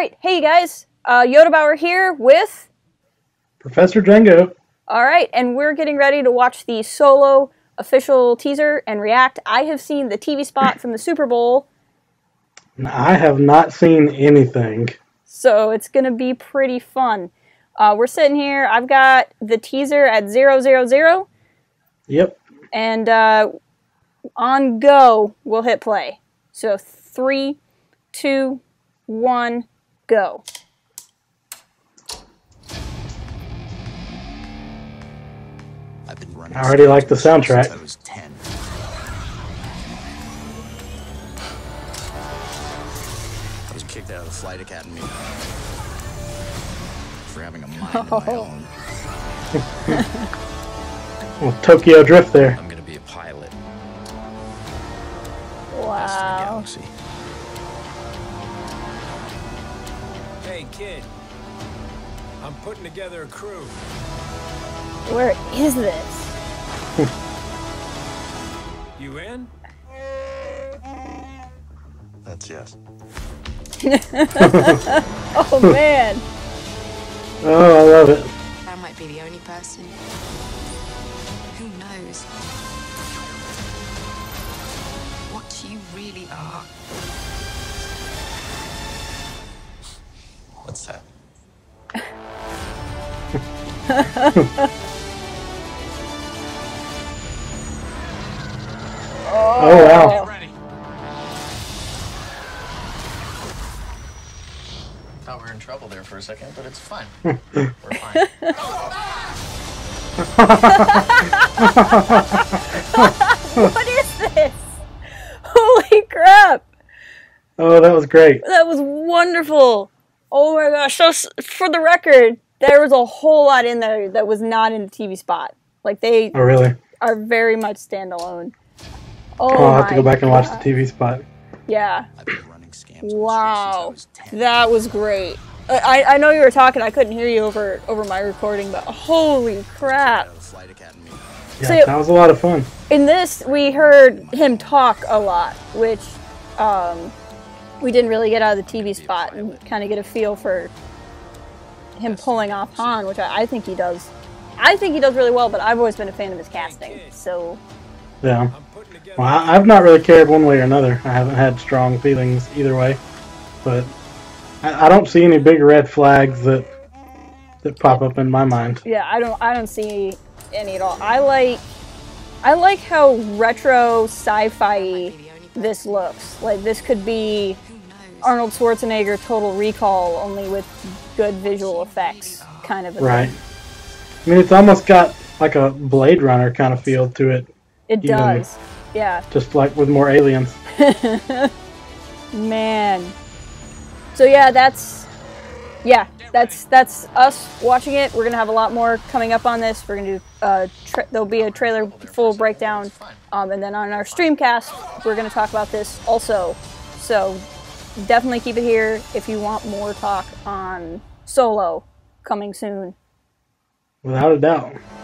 Alright, hey guys, YodaBauer here with... Professor Django. Alright, and we're getting ready to watch the Solo official teaser and react. I have seen the TV spot from the Super Bowl. I have not seen anything. So it's going to be pretty fun. We're sitting here, I've got the teaser at 000. Yep. And on go, we'll hit play. So 3, 2, 1, go. I've been running. I already like the soundtrack. Since I was 10. I was kicked out of the flight academy for having a mind of my own. Well, Tokyo Drift there. I'm gonna be a pilot. Wow. Hey, kid. I'm putting together a crew. Where is this? You in? That's yes. Oh, man. Oh, I love it. I might be the only person. Who knows? What you really are. What's that? Oh, wow. Thought we were in trouble there for a second, but it's fun. We're fine. What is this? Holy crap. Oh, that was great. That was wonderful. Oh my gosh, so for the record, there was a whole lot in there that was not in the TV spot. Like, they are very much standalone. Oh, I'll have to go back and watch the TV spot. Yeah. I've been running scams. Wow. That was great. I know you were talking. I couldn't hear you over my recording, but holy crap. Yeah, so, that was a lot of fun. In this, we heard him talk a lot, which... we didn't really get out of the TV spot and kind of get a feel for him pulling off Han, which I think he does. I think he does really well, but I've always been a fan of his casting, so... Yeah. Well, I've not really cared one way or another. I haven't had strong feelings either way, but I don't see any big red flags that pop up in my mind. Yeah, I don't see any at all. I like how retro sci-fi this looks. Like, this could be Arnold Schwarzenegger Total Recall, only with good visual effects kind of a thing. I mean, it's almost got like a Blade Runner kind of feel to it. It does, yeah. Just like with more aliens. Man. So yeah, that's us watching it. We're gonna have a lot more coming up on this. We're gonna do there'll be a trailer full breakdown, and then on our streamcast we're gonna talk about this also. So definitely keep it here if you want more talk on Solo coming soon. Without a doubt.